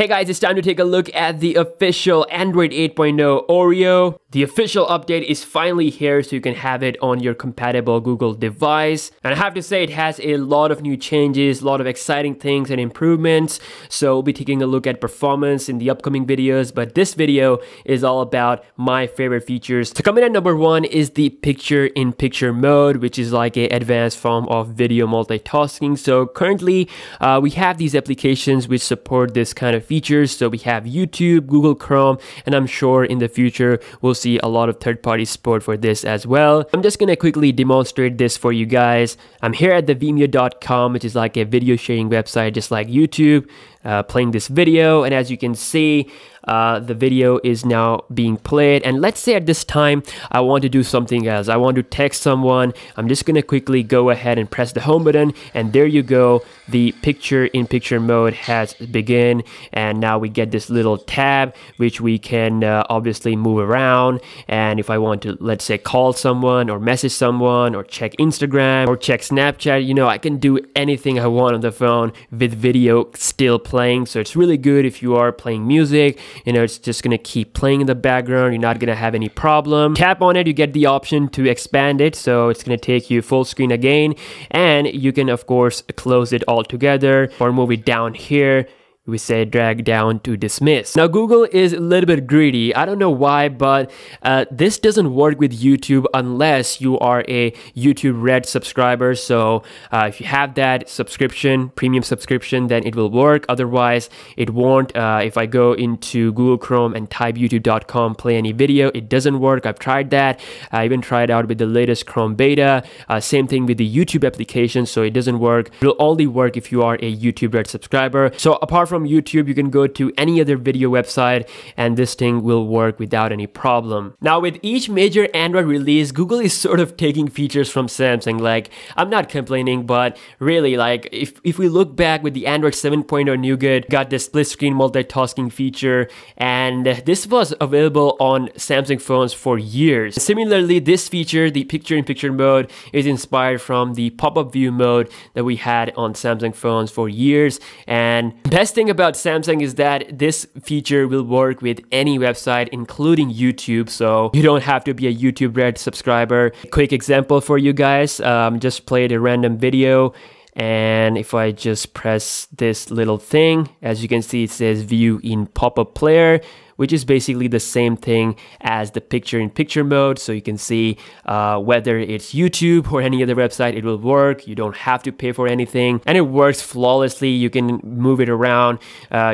Hey guys, it's time to take a look at the official Android 8.0 Oreo. The official update is finally here, so you can have it on your compatible Google device. And I have to say, it has a lot of new changes, a lot of exciting things and improvements. So we'll be taking a look at performance in the upcoming videos, but this video is all about my favorite features. So coming at number one is the picture-in-picture mode, which is like an advanced form of video multitasking. So currently, we have these applications which support this kind of features. So we have YouTube, Google Chrome, and I'm sure in the future, we'll see a lot of third-party support for this as well. I'm just gonna quickly demonstrate this for you guys. I'm here at the Vimeo.com, which is like a video sharing website, just like YouTube, playing this video. And as you can see, the video is now being played. And let's say at this time, I want to do something else. I want to text someone. I'm just gonna quickly go ahead and press the home button. And there you go. The picture-in-picture mode has begun. And now we get this little tab, which we can obviously move around. And if I want to, let's say, call someone or message someone or check Instagram or check Snapchat, you know, I can do anything I want on the phone with video still playing. So it's really good if you are playing music. You know, it's just gonna keep playing in the background. You're not gonna have any problem. Tap on it, you get the option to expand it. So it's gonna take you full screen again. And you can, of course, close it all together or move it down here. We say drag down to dismiss. Now Google is a little bit greedy. I don't know why, but this doesn't work with YouTube unless you are a YouTube Red subscriber. So if you have that subscription, premium subscription, then it will work. Otherwise, it won't. If I go into Google Chrome and type youtube.com, play any video, it doesn't work. I've tried that. I even tried out with the latest Chrome beta. Same thing with the YouTube application, so it doesn't work. It'll only work if you are a YouTube Red subscriber. So apart from YouTube, you can go to any other video website and this thing will work without any problem. Now with each major Android release, Google is sort of taking features from Samsung. Like, I'm not complaining, but really, like, if we look back with the Android 7.0 Nougat, got the split screen multitasking feature, and this was available on Samsung phones for years. Similarly, this feature, the picture-in-picture mode, is inspired from the pop-up view mode that we had on Samsung phones for years. And best thing about Samsung is that this feature will work with any website, including YouTube, so you don't have to be a YouTube Red subscriber. Quick example for you guys, just played a random video, and if I just press this little thing, as you can see, it says view in pop-up player, which is basically the same thing as the picture-in-picture mode. So you can see whether it's YouTube or any other website, it will work. You don't have to pay for anything. And it works flawlessly. You can move it around.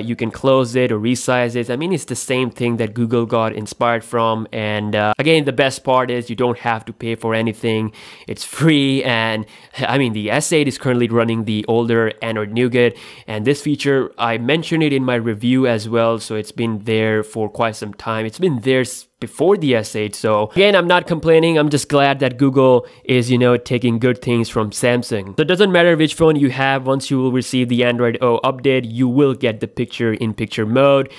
You can close it or resize it. I mean, it's the same thing that Google got inspired from. And again, the best part is you don't have to pay for anything. It's free. And I mean, the S8 is currently running the older Android Nougat. And this feature, I mentioned it in my review as well. So it's been there for quite some time. It's been there before the S8. So again, I'm not complaining. I'm just glad that Google is, you know, taking good things from Samsung. So it doesn't matter which phone you have, once you will receive the Android 8.0 update, you will get the picture-in-picture mode.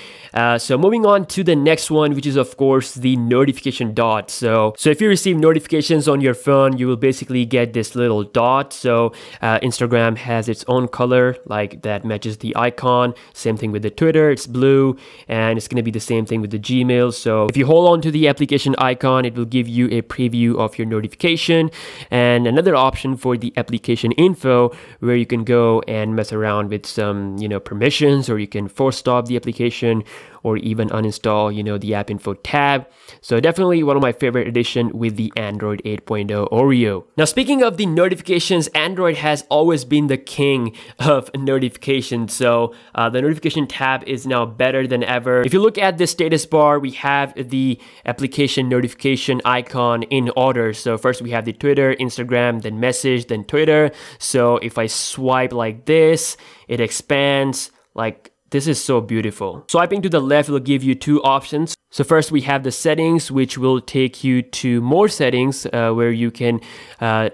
So moving on to the next one, which is of course the notification dot. So if you receive notifications on your phone, you will basically get this little dot. So Instagram has its own color, like that matches the icon. Same thing with the Twitter, it's blue, and it's gonna be the same thing with the Gmail. So if you hold on to the application icon, it will give you a preview of your notification. And another option for the application info, where you can go and mess around with some, you know, permissions, or you can force stop the application or even uninstall, you know, the app info tab. So definitely one of my favorite additions with the Android 8.0 Oreo. Now speaking of the notifications, Android has always been the king of notifications. So the notification tab is now better than ever. If you look at the status bar, we have the application notification icon in order. So first we have the Twitter, Instagram, then message, then Twitter. So if I swipe like this, it expands. Like, this is so beautiful. Swiping to the left will give you two options. So first we have the settings, which will take you to more settings where you can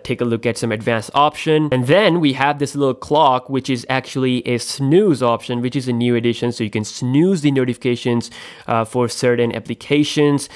take a look at some advanced option. And then we have this little clock, which is actually a snooze option, which is a new addition. So you can snooze the notifications for certain applications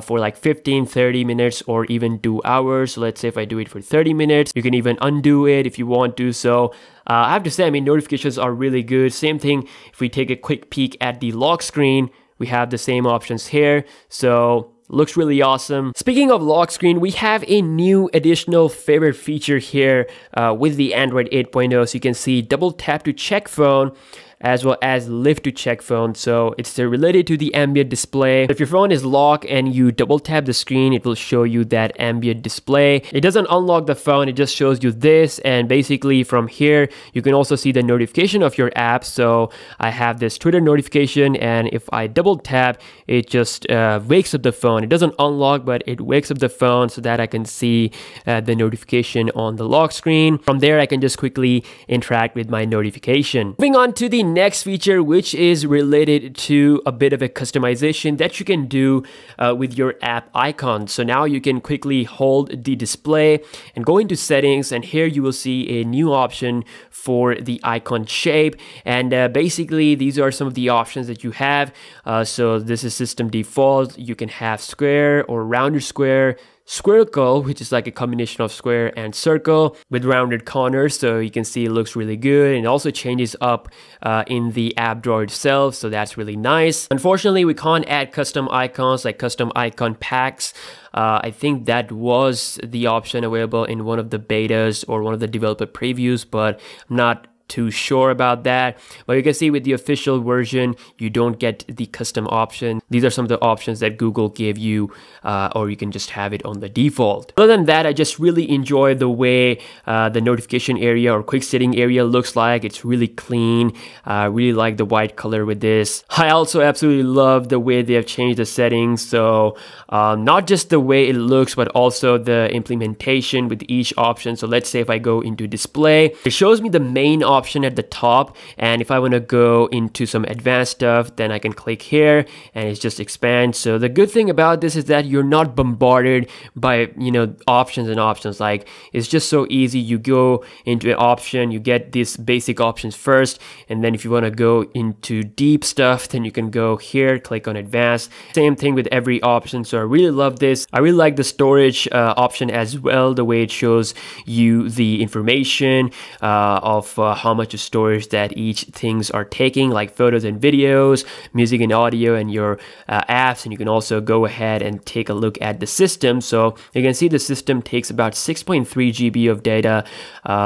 for like 15, 30 minutes, or even 2 hours. So let's say if I do it for 30 minutes, you can even undo it if you want to. So I have to say, I mean, notifications are really good. Same thing, if we take a quick peek at the lock screen, we have the same options here. So looks really awesome. Speaking of lock screen, we have a new additional favorite feature here with the Android 8.0. So you can see double tap to check phone, as well as lift to check phone. So it's related to the ambient display. If your phone is locked and you double tap the screen, it will show you that ambient display. It doesn't unlock the phone, it just shows you this. And basically from here, you can also see the notification of your app. So I have this Twitter notification, and if I double tap, it just wakes up the phone. It doesn't unlock, but it wakes up the phone so that I can see the notification on the lock screen. From there, I can just quickly interact with my notification. Moving on to the next feature, which is related to a bit of a customization that you can do with your app icon. So now you can quickly hold the display and go into settings, and here you will see a new option for the icon shape. And basically these are some of the options that you have. So this is system default. You can have square or rounded square, squircle, which is like a combination of square and circle with rounded corners. So you can see it looks really good, and also changes up in the app drawer itself. So that's really nice. Unfortunately, we can't add custom icons like custom icon packs. I think that was the option available in one of the betas or one of the developer previews, but I'm not too sure about that. But you can see with the official version, you don't get the custom option. These are some of the options that Google gave you, or you can just have it on the default. Other than that, I just really enjoy the way the notification area or quick setting area looks like. It's really clean. I really like the white color with this. I also absolutely love the way they have changed the settings. So not just the way it looks, but also the implementation with each option. So let's say if I go into display, it shows me the main option at the top, and if I want to go into some advanced stuff, then I can click here and it just expands. So the good thing about this is that you're not bombarded by, you know, options and options. Like, it's just so easy. You go into an option, you get these basic options first, and then if you want to go into deep stuff, then you can go here, click on advanced. Same thing with every option. So I really love this. I really like the storage option as well, the way it shows you the information of how much storage that each things are taking, like photos and videos, music and audio, and your apps. And you can also go ahead and take a look at the system. So you can see the system takes about 6.3 GB of data.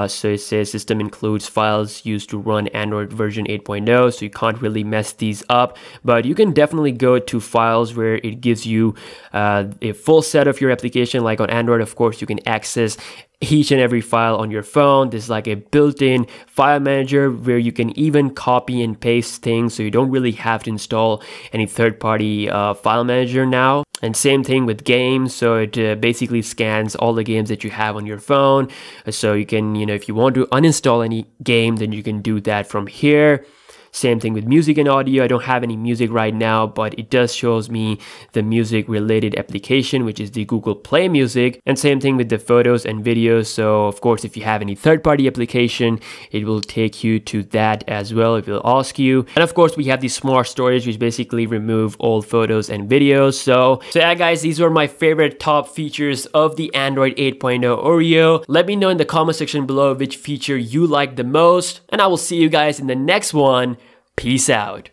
So it says system includes files used to run Android version 8.0. So you can't really mess these up, but you can definitely go to files where it gives you a full set of your application. Like on Android, of course, you can access each and every file on your phone. This is like a built-in file manager where you can even copy and paste things, so you don't really have to install any third-party file manager now. And same thing with games. So it basically scans all the games that you have on your phone, so you can, you know, if you want to uninstall any game, then you can do that from here. Same thing with music and audio. I don't have any music right now, but it does shows me the music related application, which is the Google Play Music. And same thing with the photos and videos. So of course, if you have any third party application, it will take you to that as well. It will ask you. And of course, we have the smart storage, which basically remove all photos and videos. So yeah, guys, these were my favorite top features of the Android 8.0 Oreo. Let me know in the comment section below which feature you like the most, and I will see you guys in the next one. Peace out.